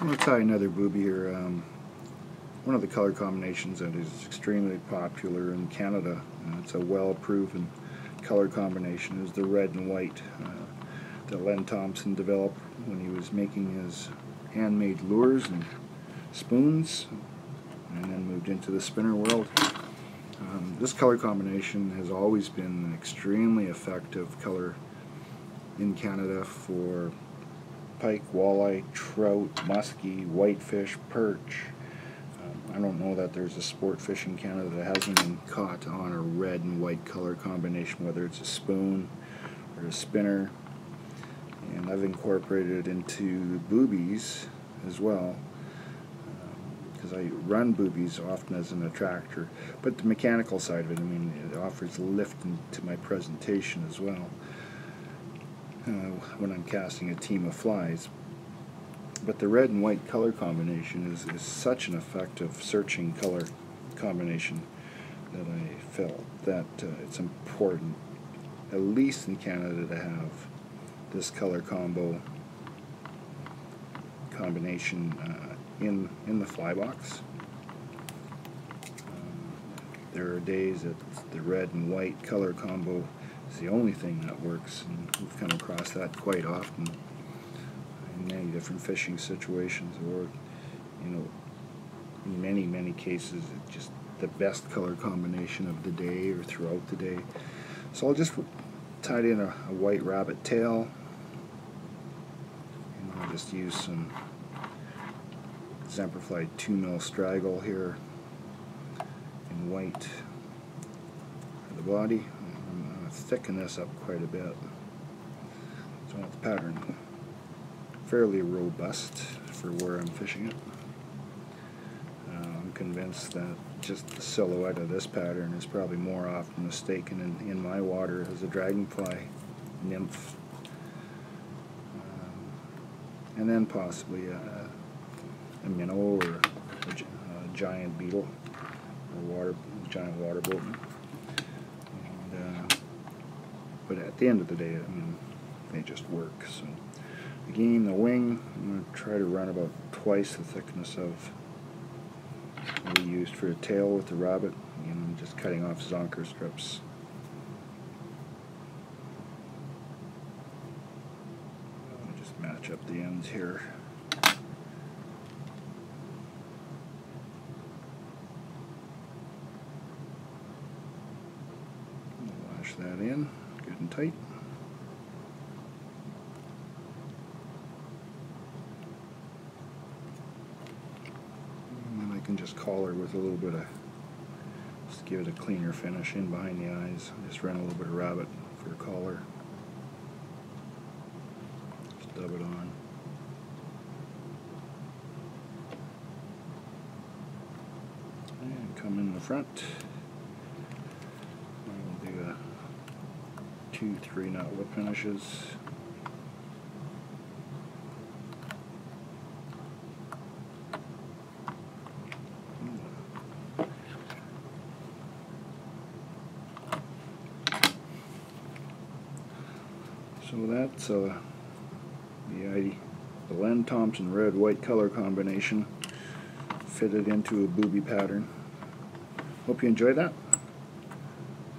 I'm going to try another booby here. One of the color combinations that is extremely popular in Canada, it's a well-proven color combination, is the red and white that Len Thompson developed when he was making his handmade lures and spoons, and then moved into the spinner world. This color combination has always been an extremely effective color in Canada for pike, walleye, trout, muskie, whitefish, perch. I don't know that there's a sport fish in Canada that hasn't been caught on a red and white color combination, whether it's a spoon or a spinner. And I've incorporated it into boobies as well, because I run boobies often as an attractor. But the mechanical side of it, I mean, it offers lift to my presentation as well when I'm casting a team of flies. But the red and white color combination is such an effective searching color combination that I felt that it's important, at least in Canada, to have this color combination in the fly box. There are days that the red and white color combo is the only thing that works, and we've come across that quite often in many different fishing situations, or, you know, in many cases it's just the best color combination of the day or throughout the day. So I'll just tied in a white rabbit tail, and I'll just use some Semperfli 2mm straggle here in white for the body. I'm going to thicken this up quite a bit. So I want the pattern fairly robust for where I'm fishing it. I'm convinced that just the silhouette of this pattern is probably more often mistaken in my water as a dragonfly nymph, and then possibly a minnow or a giant beetle or giant water boatman. But at the end of the day, I mean, they just work. So again, the wing, I'm going to try to run about twice the thickness of what we used for a tail with the rabbit. Again, I'm just cutting off zonker strips. I'll just match up the ends here. That in good and tight. And then I can just collar with a little bit of, just give it a cleaner finish in behind the eyes. I just ran a little bit of rabbit for a collar. Just dub it on. And come in the front. 2-3-knot whip finishes. So that's the Len Thompson red-white color combination fitted into a booby pattern. Hope you enjoyed that.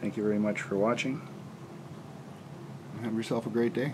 Thank you very much for watching. Have yourself a great day.